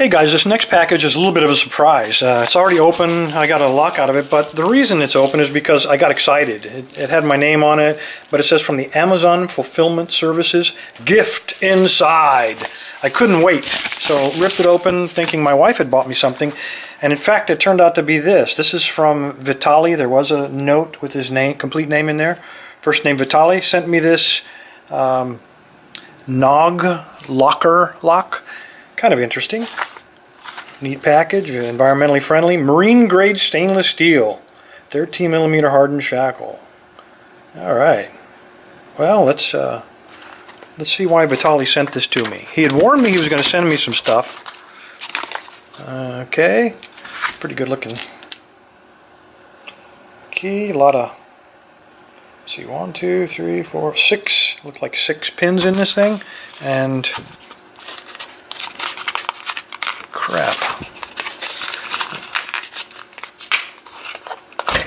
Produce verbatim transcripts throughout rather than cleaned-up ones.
Hey guys, this next package is a little bit of a surprise. Uh, it's already open, I got a lock out of it, but the reason it's open is because I got excited. It, it had my name on it, but it says from the Amazon Fulfillment Services, gift inside. I couldn't wait, so ripped it open thinking my wife had bought me something, and in fact it turned out to be this. This is from Vitaly. There was a note with his name, complete name in there. First name Vitaly, sent me this um, Knog locker lock. Kind of interesting. Neat package, environmentally friendly, marine grade stainless steel, thirteen millimeter hardened shackle. All right. Well, let's uh, let's see why Vitaly sent this to me. He had warned me he was going to send me some stuff. Uh, okay. Pretty good looking. Okay, a lot of. Let's see, one, two, three, four, six. Look like six pins in this thing, and. Crap.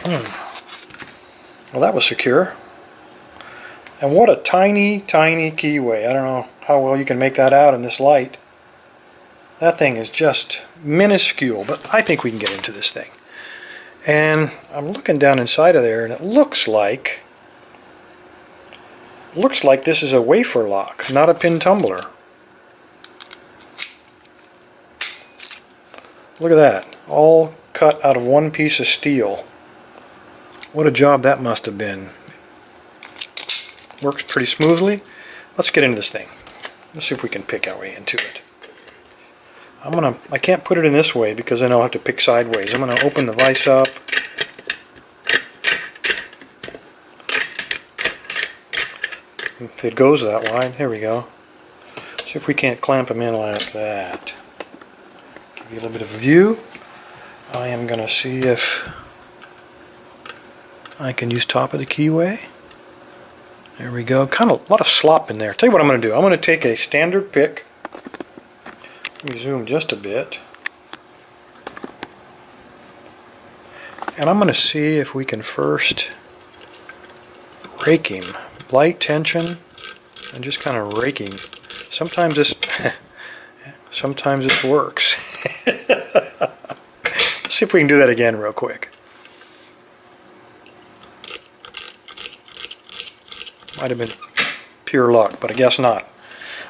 Hmm. Well, that was secure. And what a tiny, tiny keyway. I don't know how well you can make that out in this light. That thing is just minuscule, but I think we can get into this thing. And I'm looking down inside of there, and it looks like looks like this is a wafer lock, not a pin tumbler. Look at that, all cut out of one piece of steel. What a job that must have been. Works pretty smoothly. Let's get into this thing. Let's see if we can pick our way into it. I'm gonna, I can't put it in this way because then I'll have to pick sideways. I'm gonna open the vise up. It goes that wide, here we go. See if we can't clamp them in like that. A little bit of view. I am going to see if I can use top of the keyway. There we go. Kind of a lot of slop in there. Tell you what I'm going to do. I'm going to take a standard pick. Let me zoom just a bit. And I'm going to see if we can first rake him. Light tension and just kind of rake him. Sometimes this sometimes this works. Let's see if we can do that again real quick. Might have been pure luck, but I guess not.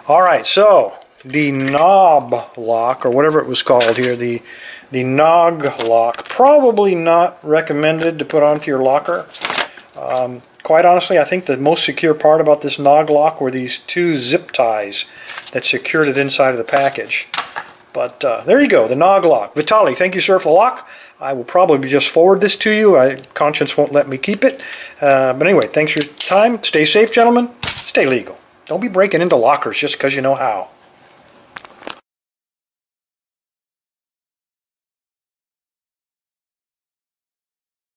Alright, so the Knog lock, or whatever it was called here, the, the Knog lock, probably not recommended to put onto your locker. Um, quite honestly, I think the most secure part about this Knog lock were these two zip ties that secured it inside of the package. But uh, there you go, the Knog lock. Vitaly, thank you, sir, for the lock. I will probably just forward this to you. My conscience won't let me keep it. Uh, but anyway, thanks for your time. Stay safe, gentlemen. Stay legal. Don't be breaking into lockers just because you know how.